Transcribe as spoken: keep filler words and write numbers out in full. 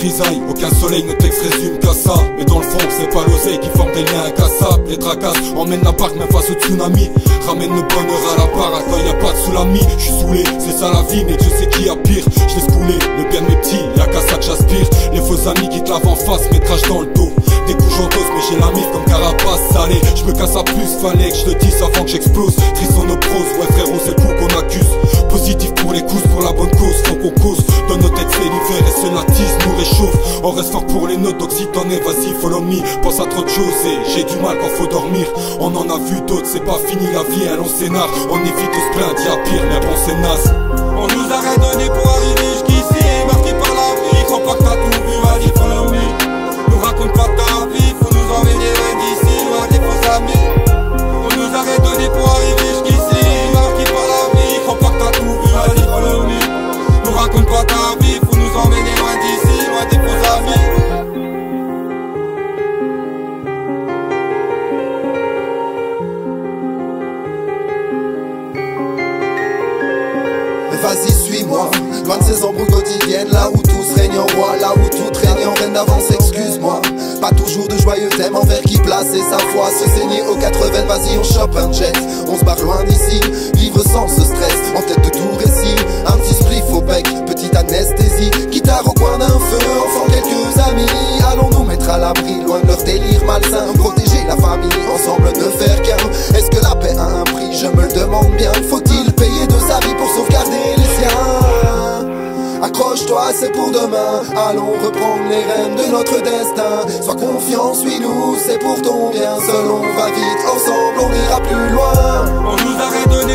grisaille, aucun soleil, notre texte résume qu'à ça. Mais dans le fond, c'est pas l'oseille qui forme des liens incassables. Les tracasses emmènent la barque, même face au tsunami. Ramène le bonheur à la baraque, quand y'a pas de soulami. J'suis saoulé, c'est ça la vie, mais Dieu sait qui a pire. J'laisse couler, le bien de mes petits, y'a qu'à ça que j'aspire. Les faux amis qui te lavent en face, métrage dans le dos. Des coups j'en dose, mais j'ai la mif comme carapace salée. J'me casse à plus, fallait que je le dise avant que j'explose. Trisonoprose, ouais frérot, c'est le coup qu'on accuse. Positif pour les coups, pour la bonne cause, faut qu'on cause. Dans nos têtes, c'est l'hiver et c'est l'attise, nous réchauffe. On reste fort pour les notes, donc si t'en es, vas-y, follow me. Pense à trop de choses et j'ai du mal quand faut dormir. On en a vu d'autres, c'est pas fini, la vie est un long scénar. On évite de se plaindre, y'a pire, mais bon, c'est naze. On nous a rien donné pour arriver jusqu'ici, marqué par la vie. Crois pas que t'as tout vu, vas-y, follow me. Nous raconte pas ta vie, faut nous enlever d'ici, ou à des faux amis. On nous a rien donné pour arriver jusqu'ici, marqué par la vie. Crois pas que t'as tout vu, vas-y, follow me. Nous raconte pas ta vie, faut nous emmener loin d'ici, loin des faux amis. Vas-y, suis-moi, vingt-six embrouilles quotidiennes, là où tous règnent en roi, là où tout règne en reine d'avance, excuse-moi. Pas toujours de joyeux thèmes, envers qui placer sa foi, se saigner aux quatre veines, vas-y on chope un jet, on se barre loin d'ici, vivre sans ce stress, en tête de tout récit, un petit spliff au bec, petite anesthésie, guitare au coin d'un feu, enfant quelques amis, allons nous mettre à l'abri, loin de leur délire malsain, protéger la famille, ensemble ne faire qu'un, est-ce que la paix a un prix, je me le demande bien, faut-il payer de sa vie pour sauvegarder les siens? Accroche-toi, c'est pour demain. Allons reprendre les rênes de notre destin. Sois confiant, suis-nous, c'est pour ton bien. Seul on va vite, ensemble on ira plus loin. On nous a redonné